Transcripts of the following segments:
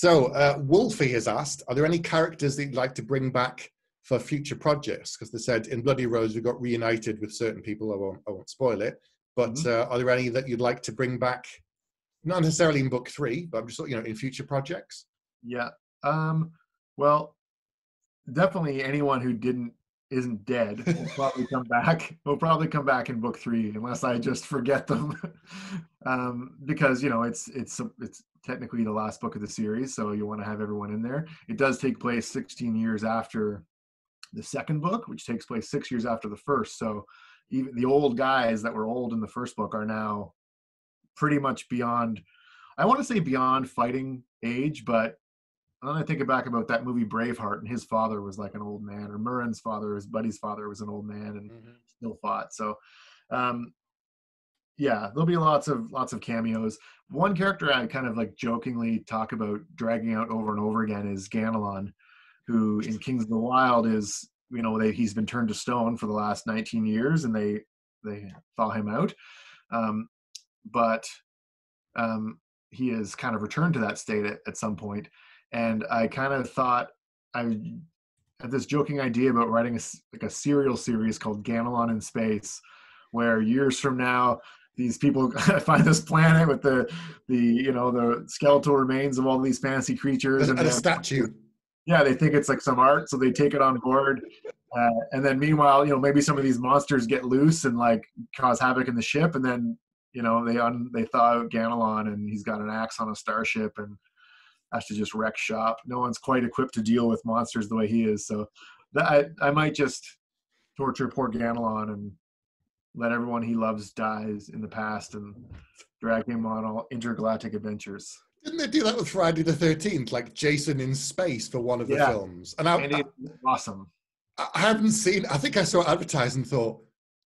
So Wolfie has asked, are there any characters that you'd like to bring back for future projects? Because they said in Bloody Rose, we got reunited with certain people. I won't spoil it, but are there any that you'd like to bring back? Not necessarily in book three, but I'm just, you know, in future projects. Yeah. Well, definitely anyone who isn't dead will probably come back. Will probably come back in book three, unless I just forget them. Because, you know, it's technically the last book of the series, so you want to have everyone in there. It does take place 16 years after the second book, which takes place 6 years after the first. So even the old guys that were old in the first book are now pretty much beyond, I want to say beyond fighting age, but when I think back about that movie Braveheart, and his father was like an old man, or Murren's father, his buddy's father, was an old man and still fought. So yeah, there'll be lots of cameos. One character I kind of like jokingly talk about dragging out over and over again is Ganelon, who in Kings of the Wyld is, you know, he's been turned to stone for the last 19 years, and they thaw him out. He has kind of returned to that state at some point. And I kind of thought, I had this joking idea about writing a serial series called Ganelon in Space, where years from now, these people find this planet with the skeletal remains of all these fantasy creatures and a statue. Yeah, they think it's like some art, so they take it on board. And then meanwhile, you know, maybe some of these monsters get loose and like cause havoc in the ship. And then, you know, they thaw out Ganelon, and he's got an axe on a starship and has to just wreck shop. No one's quite equipped to deal with monsters the way he is. So I might just torture poor Ganelon and let everyone he loves dies in the past and drag him on all intergalactic adventures. Didn't they do that with Friday the 13th, like Jason in Space for one of the films? And it's awesome. I haven't seen, I think I saw it advertised and thought,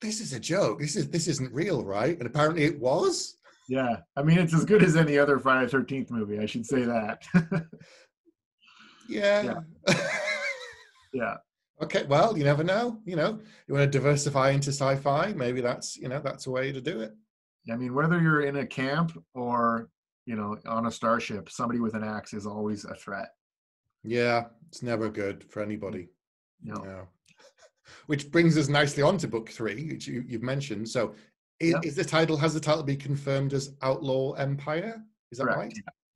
this is a joke. This isn't real, right? And apparently it was. Yeah. I mean, it's as good as any other Friday the 13th movie, I should say that. Yeah. Yeah. Okay, well, you never know, you know. You want to diversify into sci-fi, maybe that's, you know, that's a way to do it. I mean, whether you're in a camp or, you know, on a starship, somebody with an axe is always a threat. Yeah, it's never good for anybody. No. Which brings us nicely on to book three, which you've mentioned. So has the title been confirmed as Outlaw Empire? Is that correct? Right?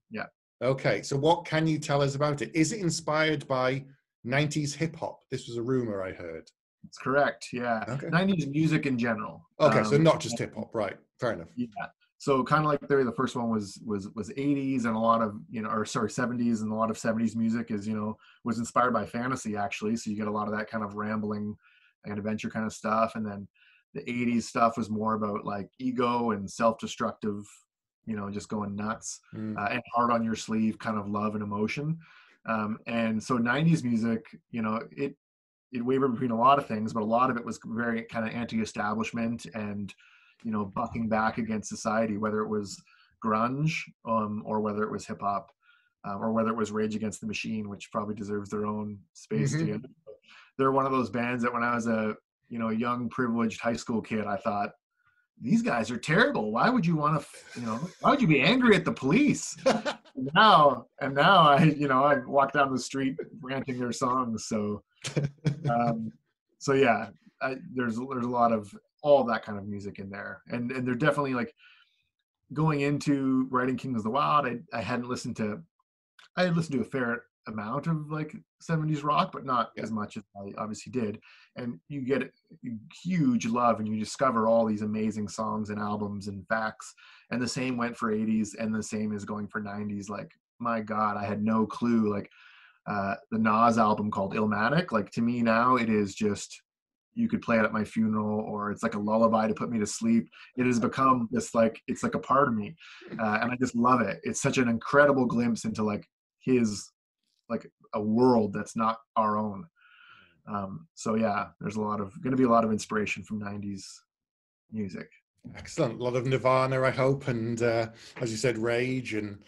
Yeah. Okay, so what can you tell us about it? Is it inspired by 90s hip-hop? This was a rumor I heard. That's correct, yeah. Okay. 90s music in general. Okay, so not just hip-hop, right. Fair enough. Yeah. So kind of like the first one was 80s and a lot of, you know, 70s, and a lot of 70s music is, you know, was inspired by fantasy, actually. So you get a lot of that kind of rambling and adventure kind of stuff. And then the 80s stuff was more about like ego and self-destructive, you know, just going nuts and hard on your sleeve kind of love and emotion. And so 90s music, you know, it wavered between a lot of things, but a lot of it was very kind of anti-establishment and, you know, bucking back against society, whether it was grunge or whether it was hip hop or whether it was Rage Against the Machine, which probably deserves their own space. They're one of those bands that when I was a young privileged high school kid, I thought, these guys are terrible. Why would you want to, you know, why would you be angry at the police? Now I walk down the street ranting their songs. So, there's a lot of all that kind of music in there. And they're definitely like going into writing Kings of the Wyld. I had listened to a fair amount of like 70s rock, but not as much as I obviously did. And you get huge love and you discover all these amazing songs and albums and facts. And the same went for 80s and the same is going for 90s. Like, my God, I had no clue. Like the Nas album called Illmatic, like to me now it is just, you could play it at my funeral, or it's like a lullaby to put me to sleep. It has become this like, it's like a part of me. And I just love it. It's such an incredible glimpse into like his, like a world that's not our own. So yeah, there's going to be a lot of inspiration from 90s music. Excellent. A lot of Nirvana, I hope. And as you said, Rage and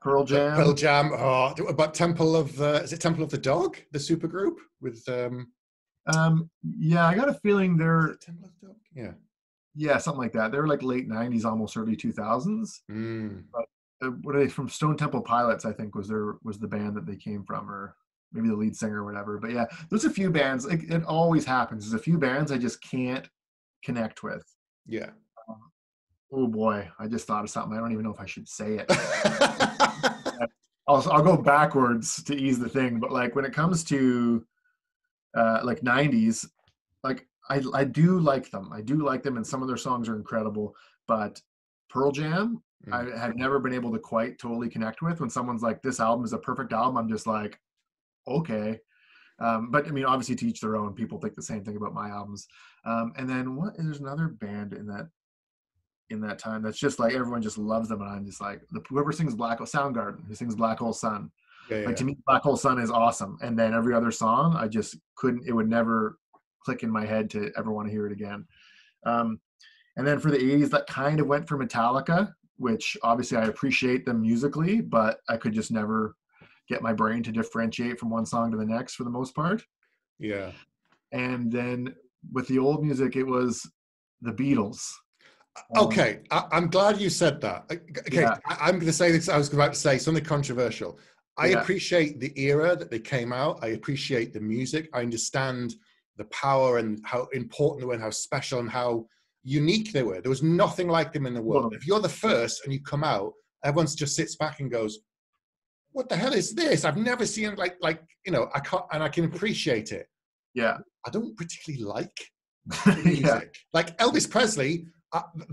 Pearl Jam. Oh, about Temple of the Dog, the supergroup with, I got a feeling they're Temple of the Dog. Yeah. Yeah. Something like that. They were like late 90s, almost early 2000s. But what are they from? Stone Temple Pilots, I think, was the band that they came from, or maybe the lead singer or whatever. But yeah, there's a few bands. It always happens. There's a few bands I just can't connect with. Yeah. Oh boy, I just thought of something. I don't even know if I should say it. I'll go backwards to ease the thing, but like when it comes to like 90s, like I do like them. I do like them, and some of their songs are incredible. But Pearl Jam, I have never been able to quite totally connect with. When someone's like, "This album is a perfect album," I'm just like, "Okay." But I mean, obviously, to each their own. People think the same thing about my albums. And then there's another band in that time that's just like everyone just loves them, and I'm just like, whoever sings Soundgarden, who sings Black Hole Sun. Yeah, like to me, Black Hole Sun is awesome, and then every other song I just couldn't, it would never click in my head to ever want to hear it again. And then for the 80s, that kind of went for Metallica, which obviously I appreciate them musically, but I could just never get my brain to differentiate from one song to the next for the most part. Yeah. And then with the old music, it was the Beatles. Okay, I'm glad you said that. Okay, yeah. I'm going to say this. I was about to say something controversial. I appreciate the era that they came out. I appreciate the music. I understand the power and how important they were and how special and how unique they were. There was nothing like them in the world. If you're the first and you come out, everyone just sits back and goes, "What the hell is this? I've never seen it." Like you know, I can't, and I can appreciate it. Yeah, I don't particularly like music. Yeah. Like Elvis Presley.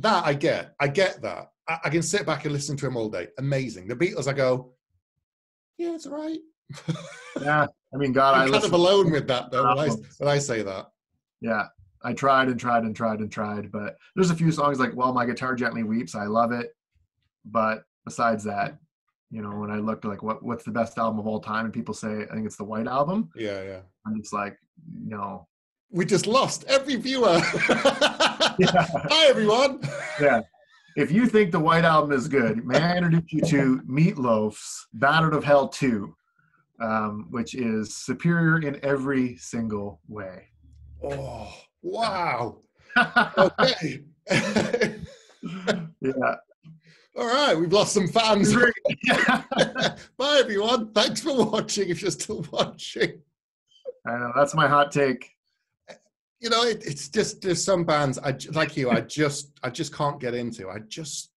That I get that. I can sit back and listen to him all day. Amazing. The Beatles, I go, yeah, it's all right. Yeah, I mean, God, I'm kind of alone with that though. When I say that, yeah, I tried, but there's a few songs like "While My Guitar Gently Weeps." I love it, but besides that, you know, when I looked like what's the best album of all time, and people say I think it's the White Album. Yeah, yeah. I'm just like, no. We just lost every viewer. Yeah. Hi, everyone. Yeah. If you think the White Album is good, may I introduce you to Meatloaf's Battered of Hell 2, which is superior in every single way. Oh, wow. Okay. Yeah. All right, we've lost some fans. Yeah. Bye, everyone. Thanks for watching, if you're still watching. I know, that's my hot take. You know, it's just there's some bands like you. I just can't get into. I just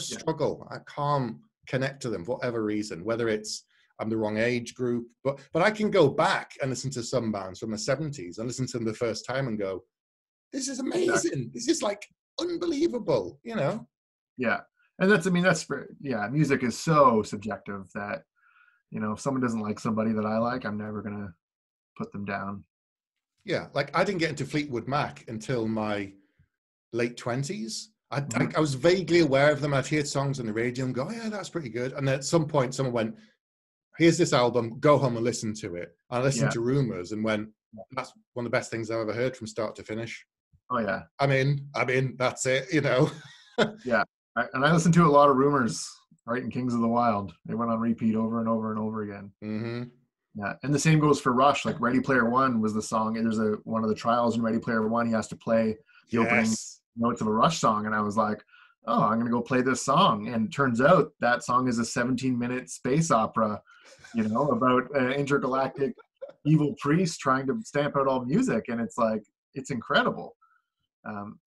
struggle. I can't connect to them for whatever reason. Whether it's I'm the wrong age group, but I can go back and listen to some bands from the 70s and listen to them the first time and go, "This is amazing. This is like unbelievable." You know? Yeah, and that's music is so subjective that, you know, if someone doesn't like somebody that I like, I'm never gonna put them down. Yeah, like I didn't get into Fleetwood Mac until my late 20s. I was vaguely aware of them. I'd hear songs on the radio and go, yeah, that's pretty good. And then at some point, someone went, here's this album, go home and listen to it. And I listened to Rumours and went, that's one of the best things I've ever heard from start to finish. Oh, yeah. I mean, that's it, you know. Yeah, and I listened to a lot of Rumours, right, in Kings of the Wyld. They went on repeat over and over and over again. Mm-hmm. Yeah, and the same goes for Rush. Like Ready Player One was the song. There's one of the trials in Ready Player One. He has to play the opening notes of a Rush song, and I was like, "Oh, I'm gonna go play this song." And turns out that song is a 17-minute space opera, you know, about an intergalactic evil priest trying to stamp out all music, and it's like it's incredible.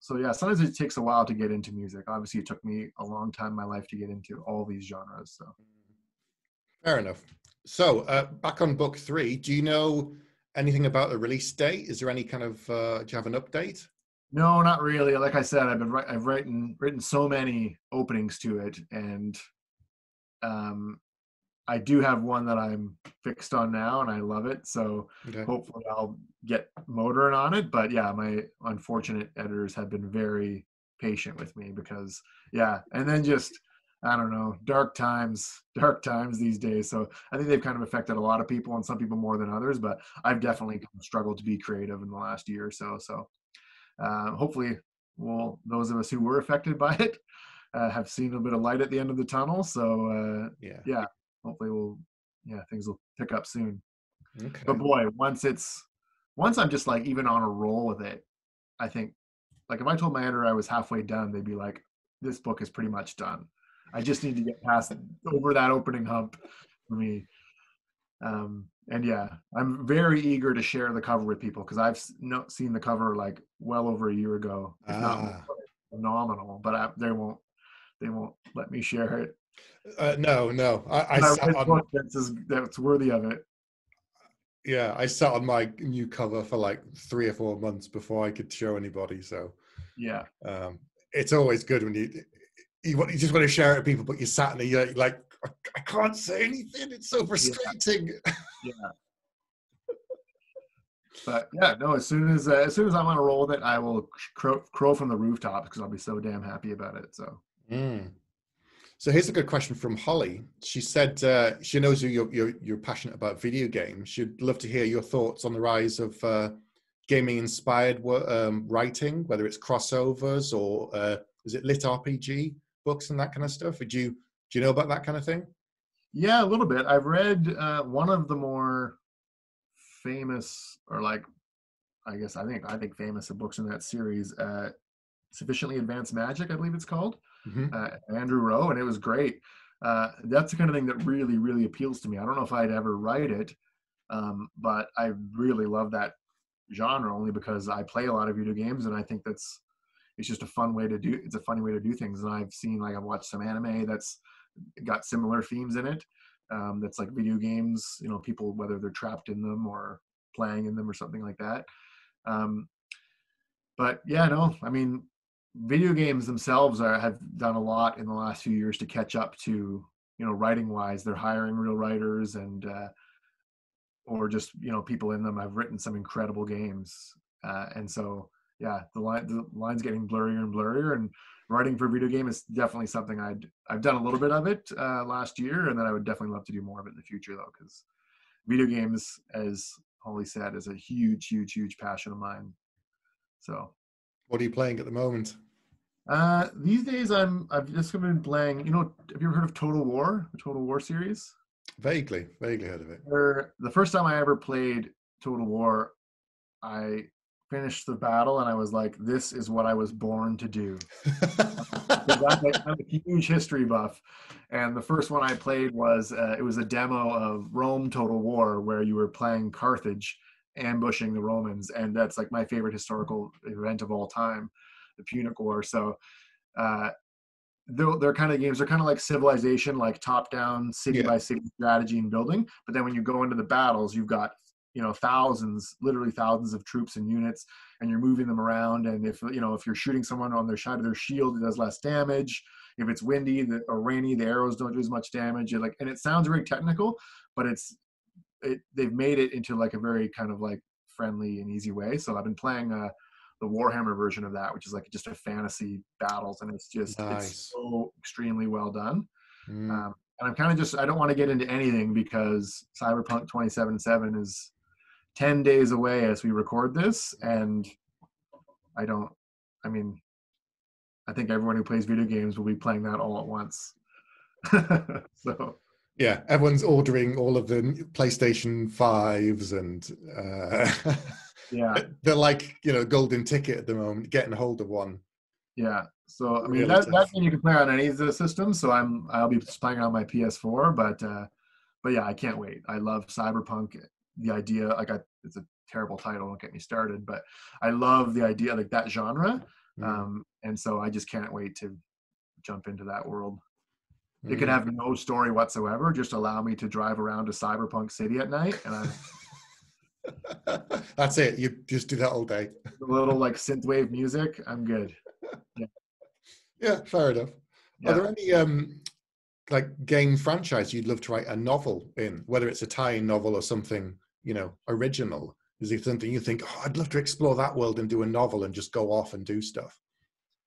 So yeah, sometimes it takes a while to get into music. Obviously, it took me a long time in my life to get into all these genres. So fair enough. So back on book three, do you know anything about the release date? Is there any kind of, do you have an update? No, not really. Like I said, I've written so many openings to it, and I do have one that I'm fixed on now and I love it. So hopefully I'll get motoring on it. But yeah, my unfortunate editors have been very patient with me because and then just, I don't know, dark times these days. So I think they've kind of affected a lot of people, and some people more than others, but I've definitely struggled to be creative in the last year or so. So hopefully those of us who were affected by it have seen a bit of light at the end of the tunnel. So hopefully things will pick up soon. Okay. But boy, once I'm just like even on a roll with it, I think like if I told my editor I was halfway done, they'd be like, this book is pretty much done. I just need to get past over that opening hump for me. And yeah, I'm very eager to share the cover with people because I've seen the cover like well over a year ago. It's not phenomenal, but they won't let me share it. No. That's worthy of it. Yeah, I sat on my new cover for like 3 or 4 months before I could show anybody. So yeah, it's always good when you just want to share it with people, but you're sat and you're like, I can't say anything. It's so frustrating. Yeah. But yeah, no. As soon as I'm on a roll with it, I will crow from the rooftops because I'll be so damn happy about it. So. Mm. So here's a good question from Holly. She said she knows you're passionate about video games. She'd love to hear your thoughts on the rise of gaming-inspired writing, whether it's crossovers or is it lit RPG books and that kind of stuff? Do you know about that kind of thing? Yeah, a little bit. I've read one of the more famous, or like, I think famous of books in that series, Sufficiently Advanced Magic, I believe it's called. Mm-hmm. Andrew Rowe, and it was great. That's the kind of thing that really, really appeals to me. I don't know if I'd ever write it, but I really love that genre only because I play a lot of video games, and I think it's just a fun way to do. It's a funny way to do things. And I've watched some anime that's got similar themes in it. That's like video games, you know, people whether they're trapped in them or playing in them or something like that. But yeah, no, I mean. Video games themselves have done a lot in the last few years to catch up to, you know, writing wise. They're hiring real writers and or just, you know, people in them have written some incredible games. And so, yeah, the line's getting blurrier and blurrier, and writing for a video game is definitely something I've done a little bit of it last year, and then I would definitely love to do more of it in the future though, because video games, as Holly said, is a huge, huge, huge passion of mine. So. What are you playing at the moment? These days, I've just been playing. You know, have you ever heard of Total War? The Total War series? Vaguely heard of it. The first time I ever played Total War, I finished the battle and I was like, "This is what I was born to do." I'm a huge history buff, and the first one I played was it was a demo of Rome Total War, where you were playing Carthage. Ambushing the Romans, and that's like my favorite historical event of all time, the Punic War. So they're kind of games, they're kind of like Civilization, like top down city by city strategy and building, but then when you go into the battles, you've got, you know, literally thousands of troops and units, and you're moving them around, and if, you know, if you're shooting someone on their side of their shield, it does less damage. If it's windy or rainy, the arrows don't do as much damage. And it sounds very technical, but they've made it into like a very kind of like friendly and easy way. So I've been playing the Warhammer version of that, which is like just a fantasy battles, and it's just nice. It's so extremely well done. Mm. And I'm kind of I don't want to get into anything because Cyberpunk 2077 is 10 days away as we record this, and I think everyone who plays video games will be playing that all at once. So. Yeah, everyone's ordering all of the PlayStation 5s and yeah, they're like, you know, golden ticket at the moment, getting hold of one. Yeah, so I mean, that's when you can play on any of the systems. So I'll be playing on my PS4, but yeah, I can't wait. I love Cyberpunk. The idea, it's a terrible title. Don't get me started, but I love the idea, like that genre, and so I just can't wait to jump into that world. It could have no story whatsoever. Just allow me to drive around a cyberpunk city at night, and that's it. You just do that all day. A little like synthwave music. I'm good. Yeah, fair enough. Yeah. Are there any like game franchise you'd love to write a novel in? Whether it's a tie-in novel or something, you know, original. Is there something you think, oh, I'd love to explore that world and do a novel and just go off and do stuff?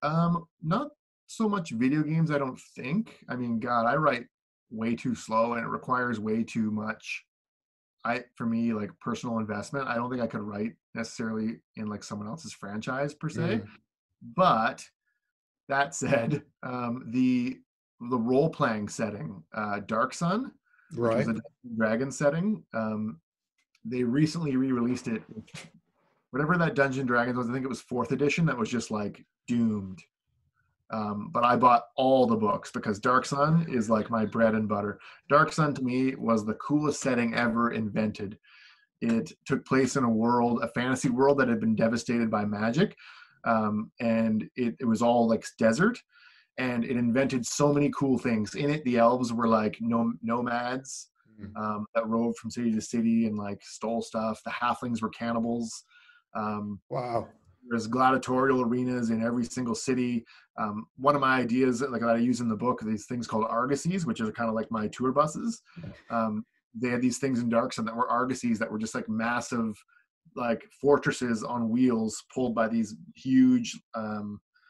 Not so much video games, I don't think. I mean, God, I write way too slow, and it requires way too much for me, like personal investment. I don't think I could write necessarily in like someone else's franchise per se. But that said, the role-playing setting, Dark Sun, right, which is a Dungeons and Dragons setting, they recently re-released it, whatever that Dungeons and Dragons was. I think it was 4th edition that was just like doomed. But I bought all the books because Dark Sun is like my bread and butter. Dark Sun to me was the coolest setting ever invented. It took place in a world, a fantasy world that had been devastated by magic. And it was all like desert, and it invented so many cool things in it. The elves were like nomads that roved from city to city and like stole stuff. The halflings were cannibals. Wow. There's gladiatorial arenas in every single city. One of my ideas that I use in the book are these things called argosies, which are kind of like my tour buses. They had these things in Dark Sun that were argosies that were just like massive, like fortresses on wheels pulled by these huge,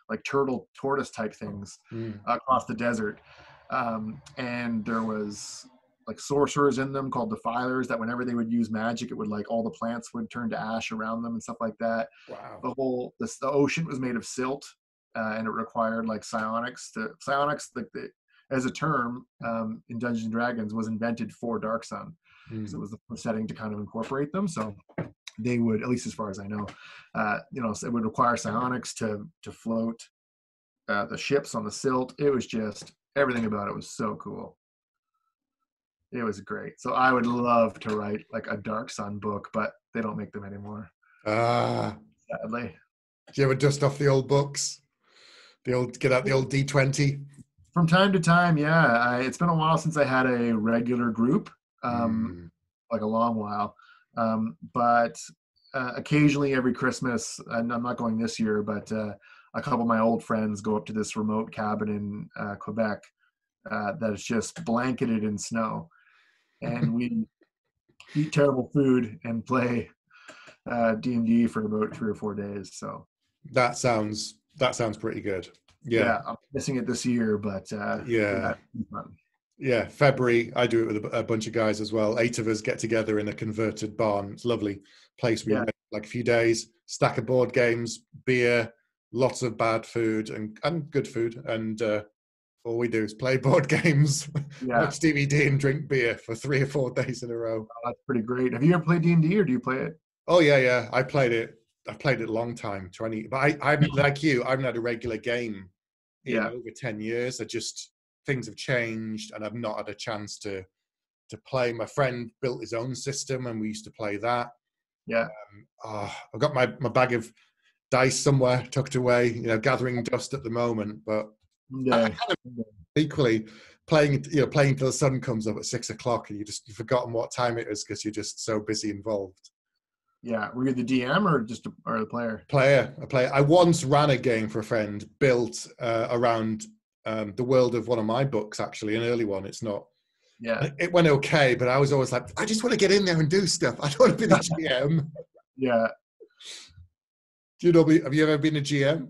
like tortoise type things across the desert. And there was like sorcerers in them called defilers that whenever they would use magic, it would like all the plants would turn to ash around them and stuff like that. Wow. The ocean was made of silt, and it required like psionics. As a term in Dungeons and Dragons was invented for Dark Sun. So it was the first setting to kind of incorporate them. So they would, at least as far as I know, so it would require psionics to float the ships on the silt. It was just, everything about it was so cool. It was great. So I would love to write like a Dark Sun book, but they don't make them anymore. Sadly. Do you ever dust off the old books? Get out the old D20? From time to time, yeah. It's been a while since I had a regular group, like a long while. But occasionally every Christmas, and I'm not going this year, but a couple of my old friends go up to this remote cabin in Quebec that is just blanketed in snow. And we eat terrible food and play D&D for about 3 or 4 days. So that sounds pretty good. Yeah, I'm missing it this year, but yeah, February I do it with a bunch of guys as well. 8 of us get together in a converted barn. It's a lovely place. We make like a few days, stack of board games, beer, lots of bad food and good food, and all we do is play board games, watch DVD, and drink beer for 3 or 4 days in a row. Oh, that's pretty great. Have you ever played D&D, or do you play it? Oh yeah, I've played it a long time, 20. But I'm like you. I haven't had a regular game. Over 10 years. Things have changed, and I've not had a chance to play. My friend built his own system, and we used to play that. Yeah. I've got my bag of dice somewhere tucked away, gathering dust at the moment. But I kind of equally playing till the sun comes up at 6 o'clock, and you've forgotten what time it is because you're just so busy involved. Yeah, were you the DM or just the player? A player. I once ran a game for a friend built around the world of one of my books, actually, an early one. It's not. Yeah. It went okay, but I was always like, I just want to get in there and do stuff. I don't want to be the GM. Yeah. Have you ever been a GM?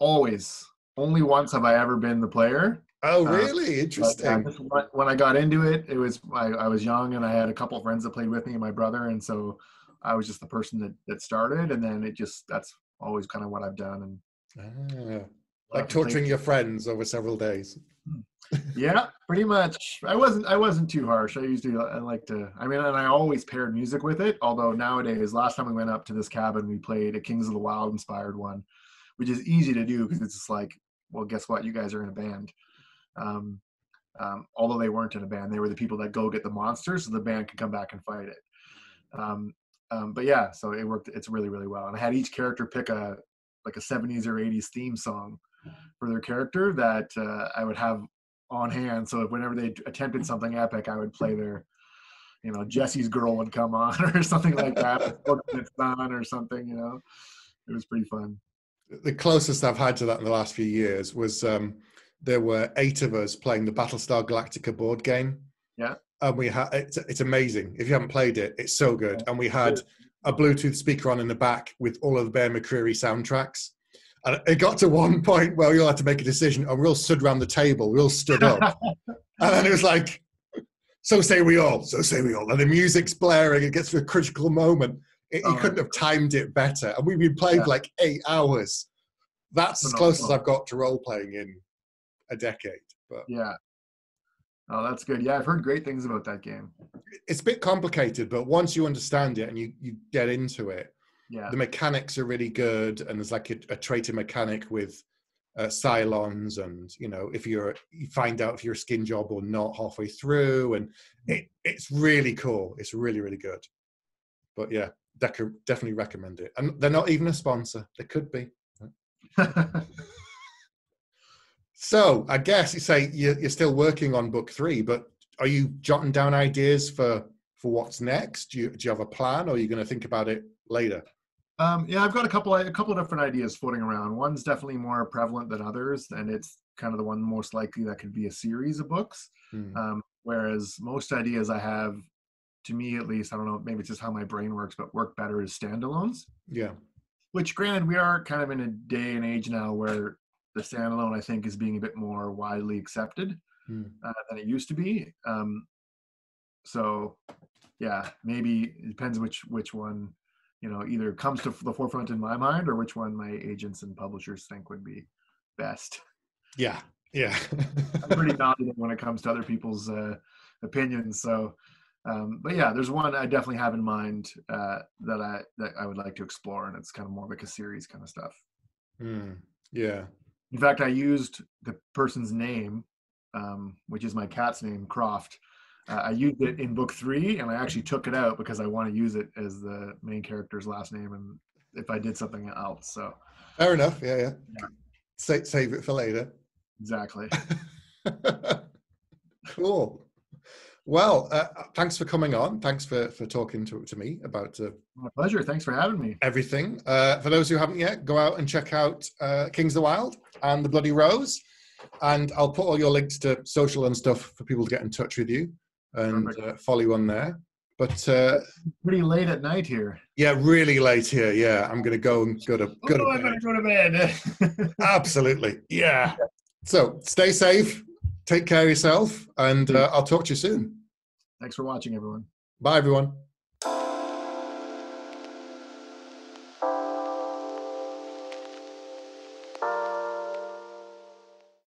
Always. Only once have I ever been the player. Oh, really? Interesting. When I got into it, I was young, and I had a couple of friends that played with me and my brother, and so I was just the person that started, and then that's always kind of what I've done. And like torturing your friends over several days. Yeah, pretty much. I wasn't too harsh. I always paired music with it, although nowadays, last time we went up to this cabin, we played a Kings of the Wyld inspired one, which is easy to do because it's just like, well, guess what? You guys are in a band. Although they weren't in a band, they were the people that go get the monsters so the band could come back and fight it. But yeah, so it worked. It's really, really well. And I had each character pick a 70s or 80s theme song for their character that I would have on hand. So whenever they attempted something epic, I would play their, Jesse's Girl would come on or something like that, or something. It was pretty fun. The closest I've had to that in the last few years was there were 8 of us playing the Battlestar Galactica board game. Yeah. And we had, it's amazing. If you haven't played it, it's so good. And we had a Bluetooth speaker on in the back with all of the Bear McCreary soundtracks. And it got to one point where we all had to make a decision, and we all stood around the table. We all stood up. And then it was like, so say we all. And the music's blaring. It gets to a critical moment. He couldn't have timed it better. And we played like 8 hours. That's as close as I've got to role-playing in a decade. But yeah. Oh, that's good. Yeah, I've heard great things about that game. It's a bit complicated, but once you understand it and you get into it, the mechanics are really good, and there's like a traitor mechanic with Cylons, and if you find out if you're a skin job or not halfway through, and it's really cool. It's really, really good. But yeah, definitely recommend it. And they're not even a sponsor. They could be. So I guess you say you're still working on book three, but are you jotting down ideas for what's next? Do you have a plan, or are you going to think about it later? Yeah, I've got a couple of different ideas floating around. One's definitely more prevalent than others, and it's kind of the one most likely that could be a series of books. Mm. Whereas most ideas I have, to me at least, I don't know, maybe it's just how my brain works, but work better as standalones. Yeah. Which, granted, we are kind of in a day and age now where the standalone, I think, is being a bit more widely accepted than it used to be. So, yeah, maybe it depends which one, either comes to the forefront in my mind, or which one my agents and publishers think would be best. Yeah, yeah. I'm pretty dominant when it comes to other people's opinions. So, but yeah, there's one I definitely have in mind that I would like to explore, and it's kind of more like a series kind of stuff. Mm, yeah. In fact, I used the person's name, which is my cat's name, Croft. I used it in book three, and I actually took it out because I want to use it as the main character's last name, and if I did something else. So fair enough. Yeah, yeah. Yeah. Save it for later. Exactly. Cool. Well, thanks for coming on. Thanks for talking to me about. My pleasure. Thanks for having me. Everything. For those who haven't yet, go out and check out Kings of the Wyld and the Bloody Rose, and I'll put all your links to social and stuff for people to get in touch with you and follow you on there. But pretty late at night here. Yeah, really late here. Yeah, I'm gonna go and I'm gonna go to bed. Absolutely. Yeah. So stay safe, take care of yourself, and I'll talk to you soon. Thanks for watching, everyone. Bye, everyone.